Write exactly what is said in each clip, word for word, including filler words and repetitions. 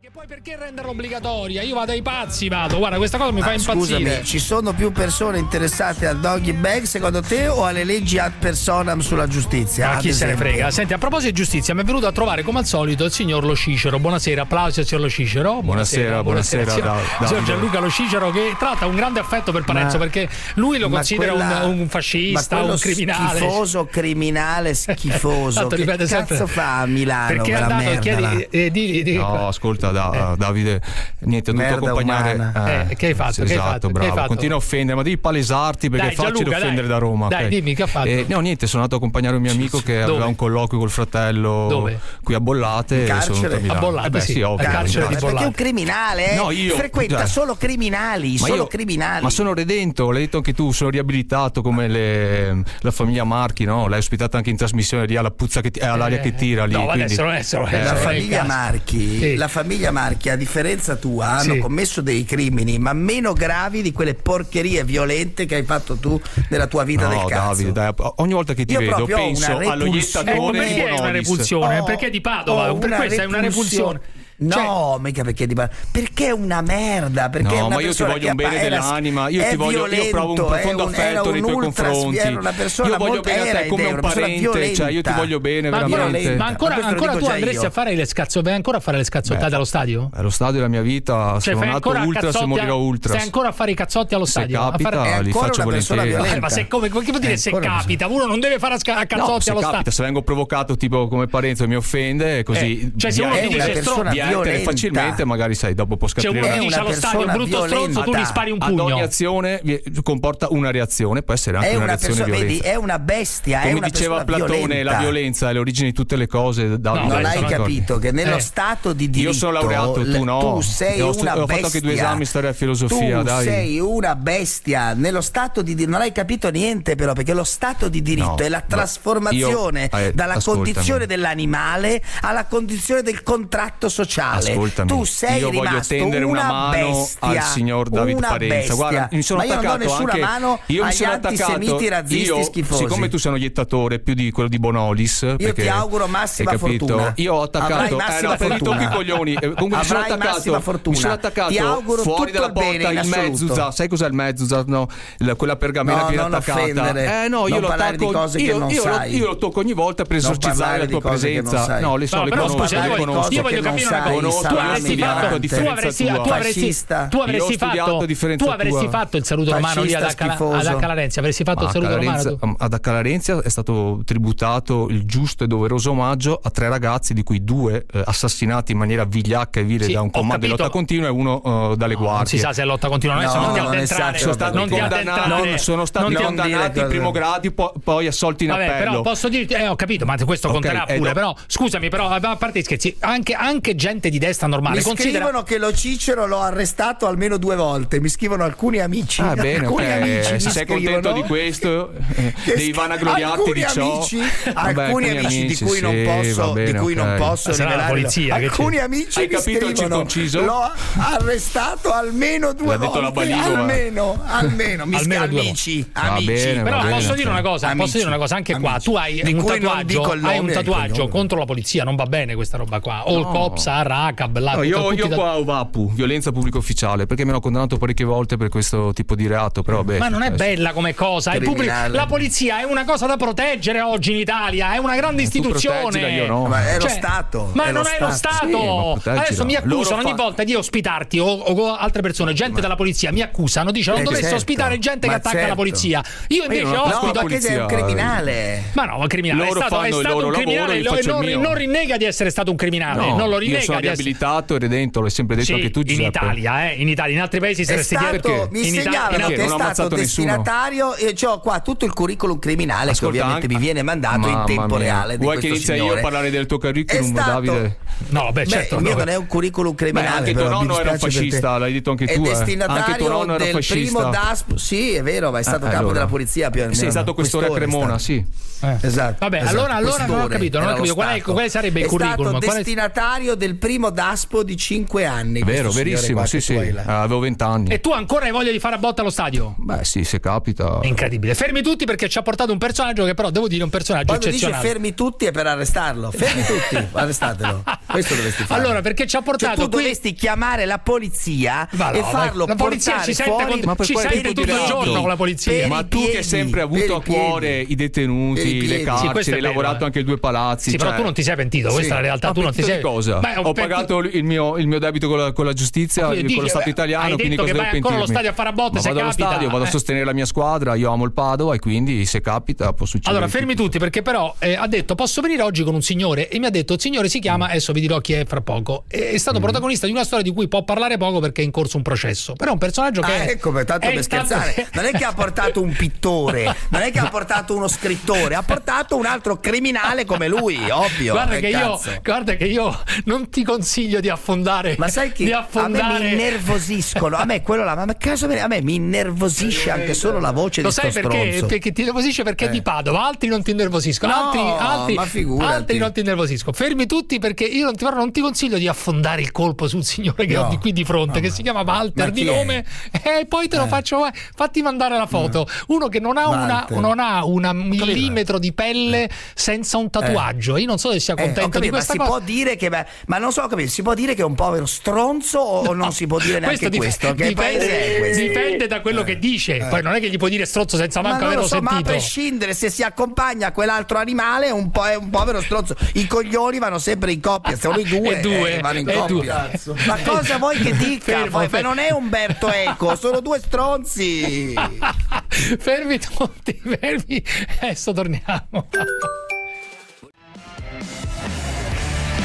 Che poi perché renderla obbligatoria? Io vado ai pazzi, vado. Guarda, questa cosa mi ah, fa impazzire. Scusami, ci sono più persone interessate al doggy bag secondo te o alle leggi ad personam sulla giustizia? Ma chi esempio? se ne frega. Senti, a proposito di giustizia, mi è venuto a trovare come al solito il signor Lo Scicero. Buonasera, applausi al signor Lo Scicero. Buonasera, buonasera. buonasera, buonasera. Signor Gianluca Lo Scicero, che tratta un grande affetto per Parenzo, ma, perché lui lo considera quella, un, un fascista, un criminale. Schifoso, criminale, schifoso. Tanto, che cazzo sempre. fa a Milano? Perché è andato a chiedere. Eh, di, di, no, ascolta. Da, eh. Davide, niente, dovuto accompagnare. Eh, eh, che hai fatto? Esatto, che hai fatto, bravo. Che hai fatto? Continua a offendere, ma devi palesarti perché dai, è facile Gianluca, offendere dai. da Roma. Dai, okay. dimmi che ha fatto. Eh, no, niente, sono andato a accompagnare un mio amico che Dove? aveva un colloquio col fratello Dove? qui a Bollate. In carcere a, a Bollate, eh beh, sì, sì, ovvio, carcere no, di Bollate. Perché è un criminale, eh? no, io, frequenta cioè, solo criminali, ma solo io, criminali. Ma sono redento, l'hai detto anche tu, sono riabilitato come le, la famiglia Marchi, no? L'hai ospitata anche in trasmissione lì alla puzza che all'aria che tira lì. No, adesso non è la famiglia Marchi. La famiglia Marchi, a differenza tua, hanno sì. commesso dei crimini, ma meno gravi di quelle porcherie violente che hai fatto tu nella tua vita no, del cazzo. Davide, dai, ogni volta che ti Io vedo penso all'oiettatore di Bonolis. È una repulsione, oh, perché di Padova, per questa è una repulsione. No, cioè, mica perché di perché è una merda, perché no, è una ma io ti voglio un bene dell'anima, io ti voglio violento, io provo un profondo un, affetto nei tuoi confronti. Io voglio bene a te come un parente, cioè io ti voglio bene ma veramente. Violenta. Ma ancora, ma ancora tu andresti io. a fare le scazzo, vai ancora a fare le scazzottate Beh, allo stadio? Allo stadio è la mia vita, cioè, sono nato ultra, se morirò ultra. Stai ancora a fare i cazzotti allo stadio? Se capita, li faccio volentieri. Ma se come, che vuol dire se capita? Uno non deve fare cazzotti allo stadio. Se vengo provocato tipo come Parenzo mi offende, così cioè se uno ti dice stronzo facilmente, magari sai, dopo può scattare. Cioè, uno dice allo stadio un brutto stronzo, tu gli spari un pugno. Ad ogni azione comporta una reazione, può essere anche una, una reazione persona, violenta. Vedi, è una bestia. Come è una diceva Platone, violenta. la violenza è l'origine di tutte le cose. Da no, non hai capito d'accordo. che nello eh. stato di diritto. Io sono laureato, tu no. Tu sei ho, una ho bestia. Ho fatto anche due esami storia e filosofia. Tu dai. sei una bestia. Nello stato di diritto non hai capito niente, però, perché lo stato di diritto no, è la trasformazione io, eh, dalla condizione dell'animale alla condizione del contratto sociale. Ascoltami, tu sei io voglio tendere una, una mano bestia, al signor David Parenzo. Guarda, mi sono attaccato io anche mano io mi sono attaccato razzisti io, schifosi. Siccome tu sei un iettatore più di quello di Bonolis, io perché, ti auguro massima fortuna. Io ho attaccato eh, no, per i tocchi coglioni. Comunque mi sono attaccato, mi sono attaccato ti auguro fuori dalla porta il, il mezzuza. Sai cos'è il mezzuza? No, la, quella pergamena no, che viene attaccata. Eh no, io lo attacco. Io lo tocco ogni volta per esorcizzare la tua presenza. No, le so le conosco. Io voglio capire una cosa. Tu avresti fatto tu avresti fatto tu avresti fatto il saluto romano lì ad Acca Larentia, avresti fatto il saluto romano ad Acca Larentia. È stato tributato il giusto e doveroso omaggio a tre ragazzi, di cui due eh, assassinati in maniera vigliacca e vile sì, da un comando di Lotta Continua e uno uh, dalle no, guardie. Non si sa se è Lotta Continua, no, no, non, non sono stati condannati, sono stati condannati in primo grado, poi assolti in appello. Però posso dirti, ho capito, ma questo conterà pure, però scusami, però a parte scherzi, anche gente di destra normale. Mi Considera... scrivono che Lo Scicero l'ho arrestato almeno due volte. Mi scrivono alcuni amici. Ah, bene, alcuni eh, amici eh, se sei contento di questo, eh, devi vanagloriarti di ciò. Amici, vabbè, alcuni amici di cui sì, non posso, bene, di cui okay. non posso rivelare la polizia. Alcuni amici Hai mi scrivono l'ho arrestato almeno due volte. Baligo, almeno, almeno, mi almeno amici, amici. Bene, però bene, posso dire una cosa, amici, posso dire una cosa anche amici. qua. Tu hai un tatuaggio, hai un tatuaggio contro la polizia, non va bene questa roba qua. O il cops No, io io da... qua ho Vapu, violenza pubblico ufficiale, perché mi hanno condannato parecchie volte per questo tipo di reato. Però, beh, ma non è bella come cosa. È pubblic... La polizia è una cosa da proteggere oggi in Italia, è una grande eh, istituzione. Io no. Ma è lo cioè, Stato. Ma è non lo è lo Stato. Sì, Adesso mi accusano ogni fa... volta di ospitarti o, o altre persone, gente ma... della polizia mi accusano, dice non eh, dovresti certo. ospitare gente ma che attacca certo. la polizia. Io invece io ospito. No, sei un criminale. Ma no, un criminale. Loro fanno il loro lavoro. Non rinnega di essere stato un criminale, non lo rinnega. Abilitato e redento, l'hai sempre detto sì, anche tu, Giuseppe. In Italia, eh, in Italia, in altri paesi saresti dietro. Mi segnalano che è stato destinatario e ho qua tutto il curriculum criminale. Ascolta, che ovviamente anche... mi viene mandato Mamma in tempo mia. reale. Vuoi che inizia signore. io a parlare del tuo curriculum, stato... Davide? No, beh, certo. Beh, il mio no. non è un curriculum criminale. Beh, anche tuo nonno era un fascista, l'hai detto anche tu. È destinatario eh. anche tuo nonno del primo D A S P. Sì, è vero, ma è stato capo della polizia più o meno. Sì, è stato questore a Cremona, sì. Esatto. Vabbè, allora non ho capito, non ho capito. Quale sarebbe il curriculum? È stato destinatario del primo daspo di cinque anni. Vero, verissimo, sì, sì, avevo venti anni. E tu ancora hai voglia di fare a botta allo stadio? Beh sì, se capita. È incredibile. Fermi tutti, perché ci ha portato un personaggio che però devo dire è un personaggio quando eccezionale. Dice fermi tutti è per arrestarlo. Fermi tutti, arrestatelo. Questo dovresti fare. Allora, perché ci ha portato, cioè, tu qui... dovresti chiamare la polizia, no, e farlo la polizia portare ci fuori... Con... Ma ci sente tutto il giorno con la polizia. Ma tu piedi, che sempre hai avuto a cuore i detenuti, le carceri, sì, hai lavorato anche in due palazzi. Sì, cioè... però tu non ti sei pentito, questa sì. è la realtà. Ma tu non ti sei... cosa? Beh, ho, ho pagato il mio, il mio debito con la, con la giustizia, con lo Stato italiano, quindi cosa devo pentirmi? Vado allo stadio a fare a botte se capita. Vado allo stadio, vado a sostenere la mia squadra, io amo il Padova e quindi se capita può succedere. Allora, fermi tutti, perché però ha detto posso venire oggi con un signore e mi ha detto il signore si chiama, adesso vi dirò chi è fra poco. È stato mm. protagonista di una storia di cui può parlare poco perché è in corso un processo, però è un personaggio che... Ah, è, ecco, tanto è per scherzare, che... non è che ha portato un pittore, non è che ha portato uno scrittore, ha portato un altro criminale come lui, ovvio. Guarda eh, che cazzo. io guarda che io non ti consiglio di affondare. Ma sai che di affondare... a me mi innervosiscono, a me quello là, ma caso me, a me mi innervosisce anche solo la voce lo di sto stronzo. Lo sai perché? Perché ti innervosisce, perché eh. è di Padova, altri non ti innervosiscono, no, altri, altri, ma figurati. altri non ti innervosiscono. Fermi tutti, perché io non ti, però non ti consiglio di affondare il colpo sul signore che no, ho di qui di fronte, no, che no. si chiama Walter di nome, e eh, poi te lo eh. faccio, fatti mandare la foto. No. Uno che non ha una, non ha una millimetro di pelle eh. senza un tatuaggio. Io non so se sia contento eh, capito, di questa ma si cosa. Può dire che beh, ma non so capire, si può dire che è un povero stronzo o no. non si può dire neanche questo? questo? Che dipende, è questo? dipende da quello eh. che dice. Eh. Poi non è che gli puoi dire stronzo senza manco ma averlo so, sentito. Ma a prescindere se si accompagna a quell'altro animale, un po' è un povero stronzo. I coglioni vanno sempre in coppia, sono i due, due eh, vanno in coppia. Due. Ma cosa vuoi che dica? Fermo, fermo. Non è Umberto Eco, sono due stronzi. Fermi tutti, fermi. Adesso torniamo.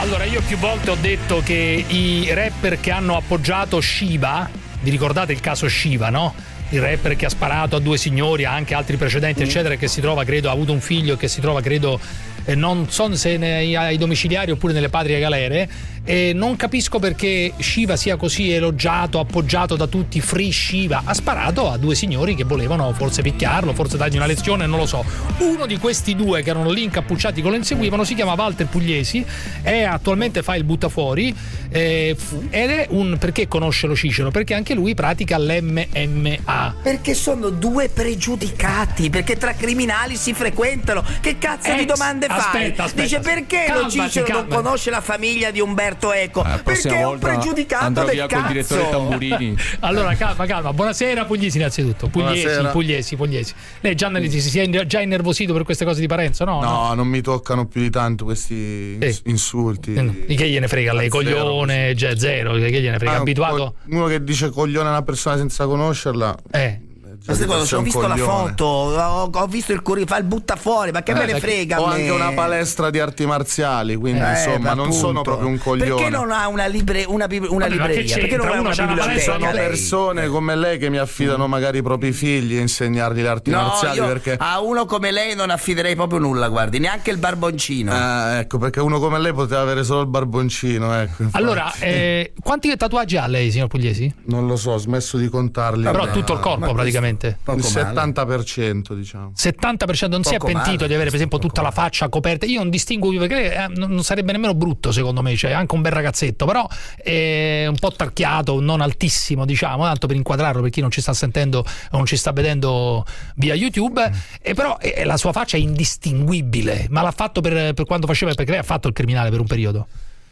Allora, io più volte ho detto che i rapper che hanno appoggiato Shiva, vi ricordate il caso Shiva, no? Il rapper che ha sparato a due signori, ha anche altri precedenti, mm. eccetera, che si trova, credo, ha avuto un figlio, che si trova, credo, eh, non so se nei, ai domiciliari oppure nelle patrie galere. E non capisco perché Shiva sia così elogiato, appoggiato da tutti. Free Shiva. Ha sparato a due signori che volevano forse picchiarlo, forse dargli una lezione, non lo so. Uno di questi due che erano lì incappucciati che lo inseguivano si chiama Walter Pugliesi, è attualmente fa il buttafuori eh, ed è un... perché conosce Lo Scicero? Perché anche lui pratica l'emme emme a. Perché sono due pregiudicati, perché tra criminali si frequentano. Che cazzo Ex, di domande fai? Dice perché calma, Lo Scicero non conosce la famiglia di Umberto Eco, eh, perché è un pregiudicato del cazzo. Direttore Tamburini. Allora calma, calma, buonasera Pugliesi innanzitutto. Pugliesi, buonasera. Pugliesi, Pugliesi. Lei già, si, si è già innervosito per queste cose di Parenzo, no? No, no? non mi toccano più di tanto questi eh. insulti. Eh, che gliene frega lei, coglione, zero, zero che gliene frega, ah, abituato. Uno che dice coglione a una persona senza conoscerla. Eh. Cioè, ho visto coglione. la foto, ho, ho visto il curriculum, fa il butta fuori, ma che eh, me ne frega. Ho me. anche una palestra di arti marziali, quindi eh, insomma non appunto. sono proprio un coglione. Perché non ha una, libre, una, una libreria? Perché non ha una biblioteca? Sono persone lei. come lei che mi affidano mm. magari i propri figli a insegnargli le arti no, marziali. Perché a uno come lei non affiderei proprio nulla, guardi, neanche il barboncino. Ah, ecco, perché uno come lei poteva avere solo il barboncino. Ecco, allora, eh, quanti tatuaggi ha lei, signor Pugliesi? Non lo so, ho smesso di contarli. Però bene. tutto il corpo ma praticamente. Il settanta per cento diciamo. settanta per cento non si è pentito di avere per esempio tutta la faccia coperta. Io non distingo più perché non sarebbe nemmeno brutto secondo me, cioè anche un bel ragazzetto, però è un po' tarchiato, non altissimo diciamo, tanto per inquadrarlo per chi non ci sta sentendo, non ci sta vedendo via YouTube, mm. e però e, la sua faccia è indistinguibile, ma l'ha fatto per, per quando faceva, perché lei ha fatto il criminale per un periodo.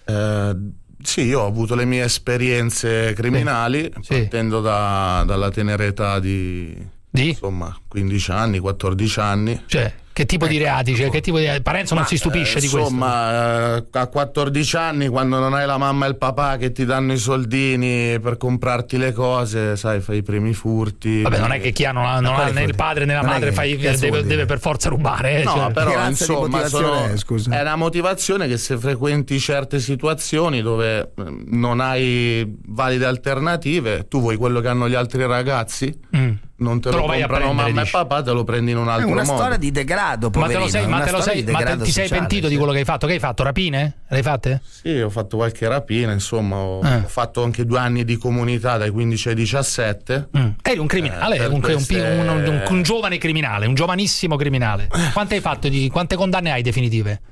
Eh, Sì, io ho avuto le mie esperienze criminali sì. partendo da, dalla tenera età di, di insomma quindici anni, quattordici anni. Cioè, che tipo eh, di reati? Cioè, che tipo di... Parenzo Ma, non si stupisce eh, di questo. Insomma, eh, a quattordici anni, quando non hai la mamma e il papà che ti danno i soldini per comprarti le cose, sai, fai i primi furti. Vabbè, non è che chi ha non ha, non ha né il padre né la non madre fai, deve, deve per forza rubare. Eh, no, cioè. però insomma sono, è una motivazione che se frequenti certe situazioni dove non hai valide alternative, tu vuoi quello che hanno gli altri ragazzi. Mm. Non te lo, lo comprano mamma dici. e papà, te lo prendi in un altro modo. È una modo. storia di degrado, poverino. Ma, te lo sei, ma, te lo sei, ma te, ti sei sociale, pentito sì. di quello che hai fatto? Che hai fatto? Rapine? Le hai fatte? Sì, ho fatto qualche rapina, insomma. Ho, eh. ho fatto anche due anni di comunità, dai quindici ai diciassette. Mm. Eri un criminale, eh, un, queste... un, un, un, un giovane criminale, un giovanissimo criminale. Quante hai fatto? Di, quante condanne hai definitive?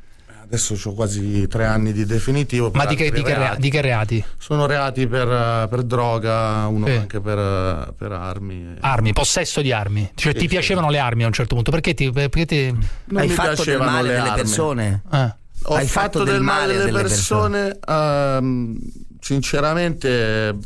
adesso ho quasi tre anni di definitivo. Ma di che, di, che reati. di che reati? Sono reati per, per droga, uno sì. anche per, per armi. Armi, possesso di armi. Cioè sì, ti sì. piacevano le armi a un certo punto? Perché ti... Perché ti... Non Hai mi fatto del male delle persone? Eh. Ho Hai fatto, fatto del male delle persone? persone. Uh, sinceramente...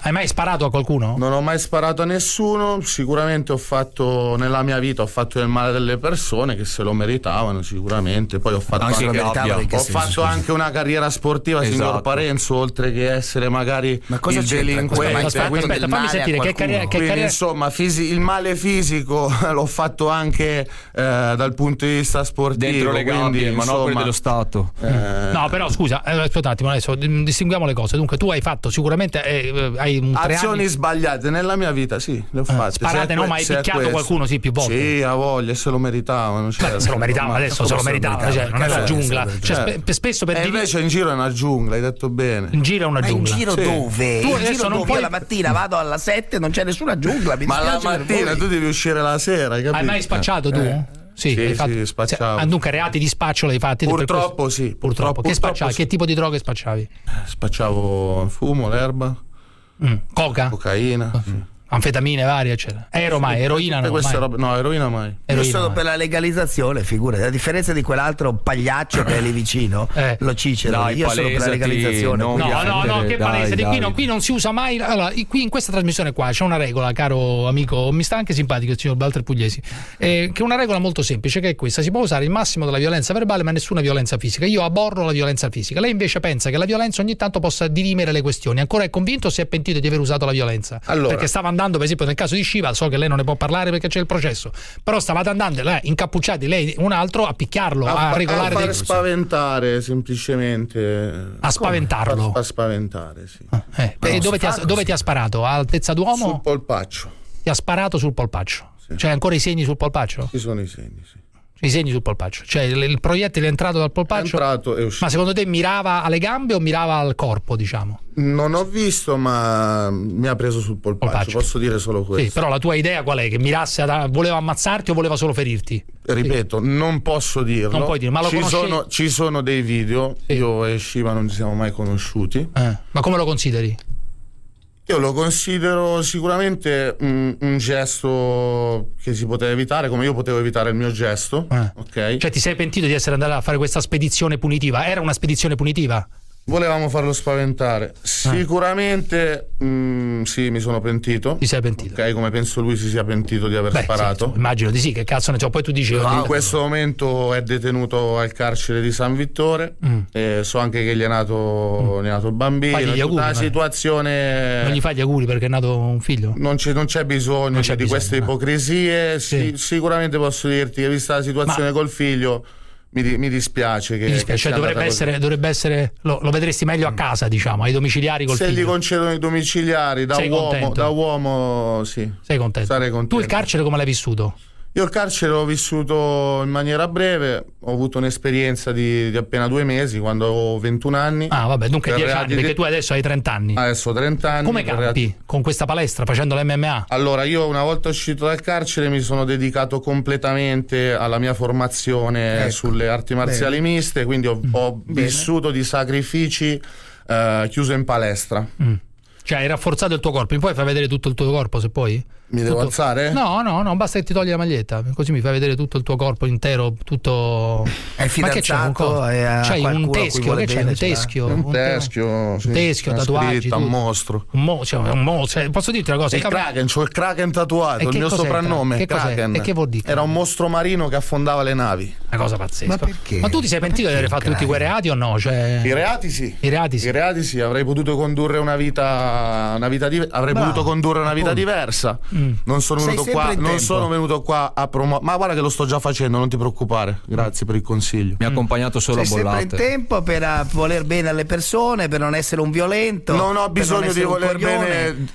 Hai mai sparato a qualcuno? Non ho mai sparato a nessuno. Sicuramente ho fatto, nella mia vita ho fatto del male delle persone che se lo meritavano sicuramente. Poi ho fatto, no, anche, anche, ho fatto anche una carriera sportiva, esatto. Signor Parenzo, oltre che essere magari Ma cosa il delinquente. Aspetta, quindi aspetta, fammi sentire che carriera, che quindi, carriera... insomma, fisi, il male fisico l'ho fatto anche eh, dal punto di vista sportivo. Dentro le gabbie, manovre dello Stato. Eh... No, però scusa, eh, aspetta un attimo, adesso distinguiamo le cose. Dunque tu hai fatto sicuramente... Eh, Hai un azioni anni. sbagliate nella mia vita, sì, le ho fatte. Sparate, no, ma hai picchiato qualcuno, sì, più volte. Sì, a voglia, se lo meritavano. Certo. Se lo meritavano, adesso se lo meritavano, cioè, non è la giungla. Cioè, spesso per e invece in giro è una giungla, hai detto bene. In giro è una giungla. In giro sì. dove? Tu in adesso giro non dove? puoi... Io la mattina vado alla sette, non c'è nessuna giungla. Mi ma la mattina tu devi uscire la sera, hai capito? Hai mai spacciato tu? Eh. Sì, sì, hai fatto... sì, spacciavo. Dunque reati di spaccio l'hai fatti? Purtroppo sì. Purtroppo. Che spacciavi? Che tipo di droghe spacciavi? Spacciavo fumo, l'erba. Mm. Coca? Cocaina, oh, sì. Anfetamine varie, eccetera. Ero mai, eroina no, mai. Roba, no, eroina mai. Io sono per la legalizzazione, figurati. A differenza di quell'altro pagliaccio che è lì vicino, eh. Lo Cicero, dai, io sono per la legalizzazione. No, no, no, no, che palese. Qui non, qui non si usa mai. Allora, qui in questa trasmissione qua c'è una regola, caro amico, mi sta anche simpatico il signor Walter Pugliesi, eh, che è una regola molto semplice, che è questa: si può usare il massimo della violenza verbale, ma nessuna violenza fisica. Io aborro la violenza fisica. Lei invece pensa che la violenza ogni tanto possa dirimere le questioni. Ancora è convinto o si è pentito di aver usato la violenza? Allora. Perché stava andando, per esempio nel caso di Shiva, so che lei non ne può parlare perché c'è il processo, però stavate andando là, incappucciati lei un altro a picchiarlo, a, a regolare, a far spaventare, semplicemente a spaventarlo, a spaventare, sì. Ah, eh. E dove, ti ha, dove ti ha sparato? A altezza d'uomo? Sul polpaccio. Ti ha sparato sul polpaccio? Sì. C'è ancora i segni sul polpaccio? Ci sono i segni, sì. I segni sul polpaccio, cioè il, il proiettile è entrato dal polpaccio, è entrato e uscito. Ma secondo te mirava alle gambe o mirava al corpo, diciamo? Non ho visto, ma mi ha preso sul polpaccio, polpaccio. Posso dire solo questo. Sì, però la tua idea qual è? Che mirasse a, voleva ammazzarti o voleva solo ferirti? Ripeto, sì. non posso dirlo. Non puoi dire, ma lo ci, sono, ci sono dei video, sì. Io e Shiva non ci siamo mai conosciuti. Eh. Ma come lo consideri? Io lo considero sicuramente un, un gesto che si poteva evitare, come io potevo evitare il mio gesto. Eh. Okay. Cioè ti sei pentito di essere andato a fare questa spedizione punitiva? Era una spedizione punitiva? Volevamo farlo spaventare. Sicuramente ah. mh, sì, mi sono pentito. Ti sei pentito? Ok, come penso lui si sia pentito di aver Beh, sparato. Sì, immagino di sì, che cazzo ne so. Poi tu dici... No, in questo momento è detenuto al carcere di San Vittore. Mm. Eh, so anche che gli è nato, mm. è nato il bambino. Fagli gli auguri, una situazione... Non gli fai gli auguri perché è nato un figlio? Non c'è bisogno, non c'è di bisogno, queste ma... ipocrisie. Sì. Sì, sicuramente posso dirti che vista la situazione ma... col figlio... Mi, mi dispiace che, mi dispiace, che cioè dovrebbe essere, dovrebbe essere lo, lo vedresti meglio a casa, diciamo, ai domiciliari col se figlio. Gli concedono i domiciliari da sei uomo contento. da uomo sì sei contento. Sarei contento. Tu il carcere come l'hai vissuto? Io il carcere l'ho vissuto in maniera breve, ho avuto un'esperienza di, di appena due mesi quando avevo ventuno anni. Ah vabbè, dunque dieci anni, perché tu adesso hai trenta anni. Adesso ho trenta anni. Come campi con questa palestra, facendo l'emme emme a? Allora, io una volta uscito dal carcere mi sono dedicato completamente alla mia formazione, ecco, sulle arti marziali bene. miste, quindi ho, ho vissuto di sacrifici eh, chiuso in palestra. Mm. Cioè hai rafforzato il tuo corpo, mi puoi far vedere tutto il tuo corpo se puoi? Mi devo tutto... alzare? No, no, no, basta che ti togli la maglietta, così mi fai vedere tutto il tuo corpo intero, tutto... È fidanzato? C'hai un teschio, che c'è? Un teschio? Un teschio, un teschio, tatuaggi. Un mostro. Un mostro, cioè, un mostro. Cioè, posso dirti una cosa? Il Kraken, c'ho il Kraken tatuato, il mio soprannome è Kraken. E che vuol dire? Era un mostro marino che affondava le navi. Una cosa pazzesca. Ma perché? Ma tu ti sei pentito di aver fatto tutti quei reati o no? Cioè... I reati sì. I reati sì. I reati sì, avrei potuto condurre una vita... Una vita di... avrei Bravo. potuto condurre una vita diversa. Mm. Non sono venuto qua, non sono venuto qua a promuovere. Ma guarda che lo sto già facendo, non ti preoccupare. Grazie mm. per il consiglio. Mi ha accompagnato solo Sei a Bollate. Sempre in tempo per voler bene alle persone, per non essere un violento. Non ho bisogno non di voler bene.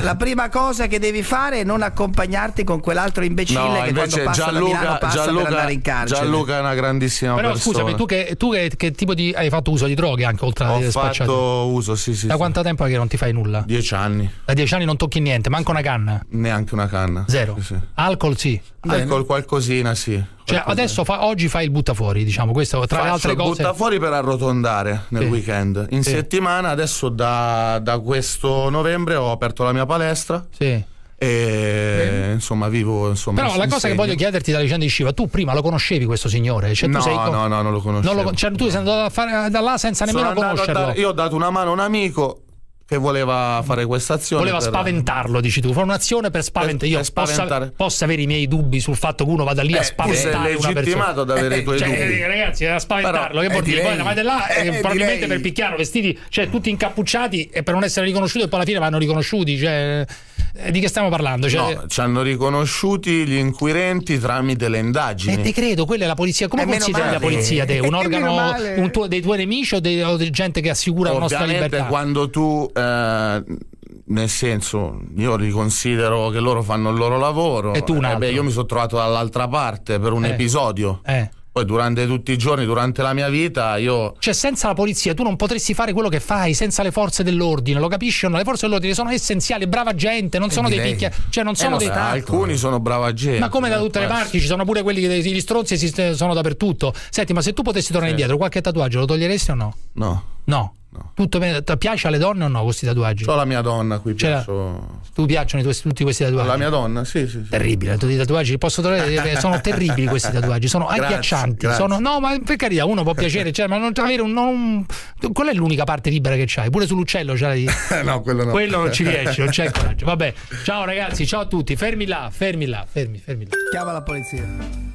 La prima cosa che devi fare è non accompagnarti con quell'altro imbecille no, che quando passa Gianluca, da Milano passa Gianluca, per andare in carcere. Gianluca è una grandissima Però, persona. Però scusami, tu, che, tu che, che tipo di hai fatto uso di droghe anche oltre a Ho fatto uso, sì, sì. Da sì. quanto tempo è che non ti fai nulla? Dieci anni. Da dieci anni non tocchi niente, manca una canna. canna? Neanche una canna. Zero. Sì, sì. Alcol sì. Alcol qualcosina sì. Cioè qualcosina. Adesso fa, oggi fai il buttafuori, diciamo, questo tra Faccio le altre cose. Buttafuori per arrotondare nel sì. weekend. In sì. settimana adesso da, da questo novembre ho aperto la mia palestra. Sì. E insomma vivo insomma, però la cosa segno. Che voglio chiederti dalla vicenda di Shiva, tu prima lo conoscevi questo signore? Cioè, no, tu sei con... no no non lo conoscevo, non lo... Cioè, tu no. sei andato a fare da là senza Sono nemmeno conoscerlo da... Io ho dato una mano a un amico che voleva fare questa azione, voleva per... spaventarlo, dici tu, fare un'azione per spaventare. Io posso, posso avere i miei dubbi sul fatto che uno vada lì eh, a spaventare una persona. Sei legittimato ad avere eh, i tuoi cioè, dubbi, ragazzi, a spaventarlo. Però, che porti? Poi vai là eh, eh, probabilmente per picchiarlo, vestiti, cioè tutti incappucciati e per non essere riconosciuti, e poi alla fine vanno riconosciuti. Cioè, di che stiamo parlando? Cioè, no, ci hanno riconosciuti gli inquirenti tramite le indagini. E eh, te credo, quella è la polizia. Come consideri la polizia te? Un organo un tuo, dei tuoi nemici o dei, o di gente che assicura Ovviamente, la nostra libertà? Quando tu Eh, nel senso, io li considero che loro fanno il loro lavoro e tu un altro. Eh beh, io mi sono trovato dall'altra parte per un eh. episodio eh. poi durante tutti i giorni, durante la mia vita io... Cioè senza la polizia tu non potresti fare quello che fai, senza le forze dell'ordine, lo capisci o no? Le forze dell'ordine sono essenziali, brava gente, non e sono dei picchia, cioè non eh sono no, dei tanti. Alcuni sono brava gente. Ma come da tutte le parti, ci sono pure quelli che gli stronzi sono dappertutto. Senti, ma se tu potessi tornare sì. indietro, qualche tatuaggio lo toglieresti o no? No. No. No. Tutto piace alle donne o no questi tatuaggi? C'ho la mia donna qui, piaccio... Tu piacciono i tuoi, tutti questi tatuaggi? La mia donna, sì, sì, sì. Terribile, tutti i tatuaggi posso trovare, sono terribili questi tatuaggi, sono grazie, agghiaccianti, grazie. Sono, no, ma per carità, uno può piacere, cioè, ma non avere un non... Qual è l'unica parte libera che c'hai? Pure sull'uccello c'hai No, quello no. Quello non ci riesci, non c'è coraggio. Vabbè. Ciao ragazzi, ciao a tutti. Fermi là, fermi là, fermi, fermi là. Chiama la polizia.